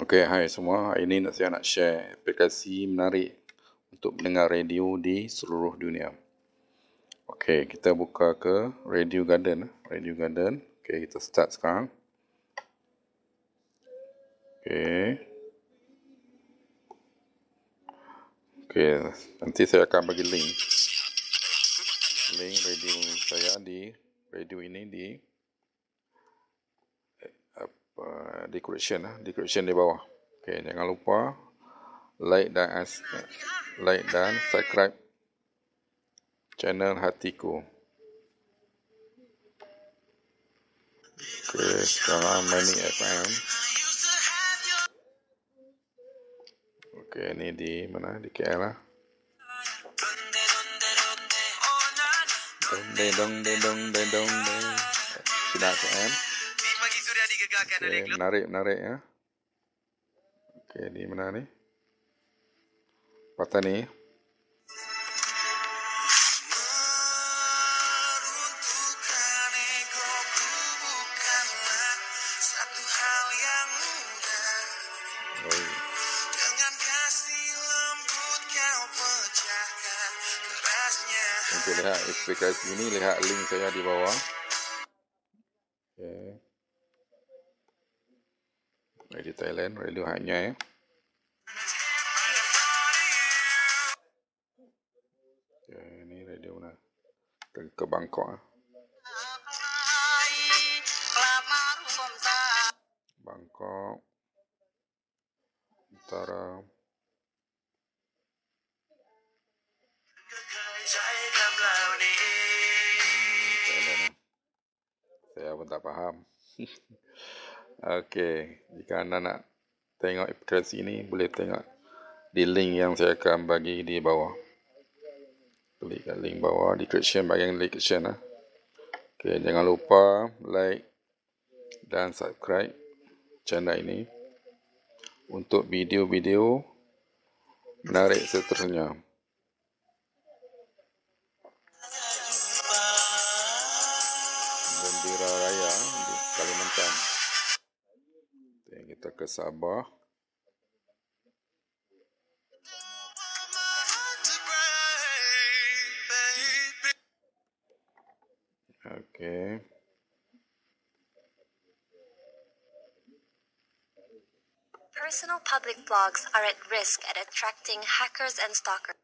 Okey, hai semua. Hari ini saya nak share aplikasi menarik untuk mendengar radio di seluruh dunia. Okey, kita buka ke Radio Garden. Radio Garden. Okey, kita start sekarang. Okey. Okey, nanti saya akan bagi link. Link radio saya di radio ini di decoration di bawah. Okey, jangan lupa like dan subscribe channel Hatiku. Okey, sekarang Manny FM. Okey, ni di mana? Di KL lah. Dong sudah FM. Okay, menarik ya. Okey, di mana ni? Patah ni. Untuk lihat aplikasi ini, lihat link saya di bawah. Okey. Radio Thailand, radio haknya ya. Okay, ini radio mana? Ke Bangkok lah. Bangkok Utara. Saya pun tak faham. Okey, jika anda nak tengok aplikasi ini, boleh tengok di link yang saya akan bagi di bawah. Klik kat link bawah, description, bahagian description lah. Okey, jangan lupa like dan subscribe channel ini untuk video-video menarik seterusnya. Bendera Raya di Kalimantan. Kita ke Sabah. Okey. Personal public blogs are at risk at attracting hackers and stalkers.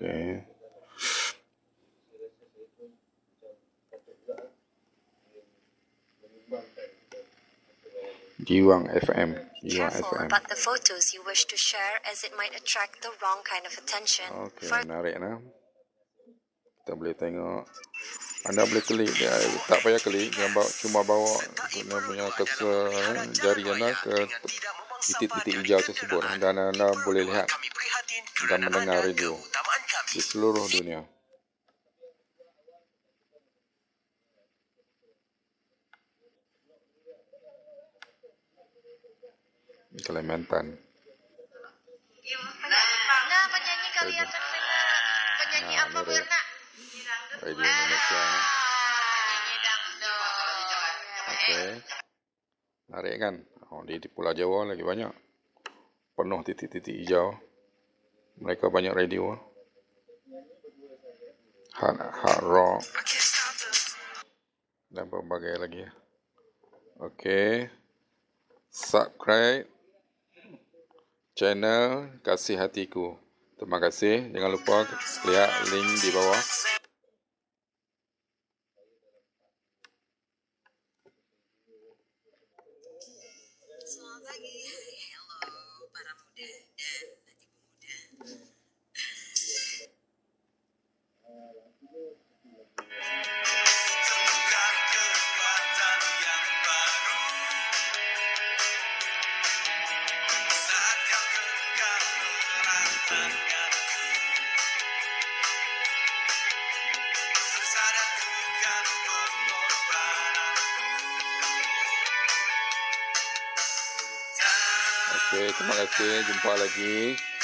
Okay. Jiwang FM. Careful about the photos you wish to share, as it might attract the wrong kind of attention. Okay, menarik nah. Kita boleh tengok. Anda boleh klik, tak payah klik, cuma bawa punya kursor jari anda ke titik-titik hijau tersebut dan anda boleh lihat dan mendengar radio di seluruh dunia. Kalimantan. Nah, penyanyi kalian terkenal. Penyanyi apa bernak? Radio Indonesia. Okey. Menarik kan? Oh, di Pulau Jawa lagi banyak. Penuh titik-titik hijau. Mereka banyak radio. Hard rock. Dan berbagai lagi. Okey. Subscribe channel Kasih Hatiku. Terima kasih. Jangan lupa lihat link di bawah. Selamat pagi, hello para muda dan ibu muda. Temukan kekuatan yang baru saat kau genggam erat tanganku. Oke, terima kasih. Jumpa lagi.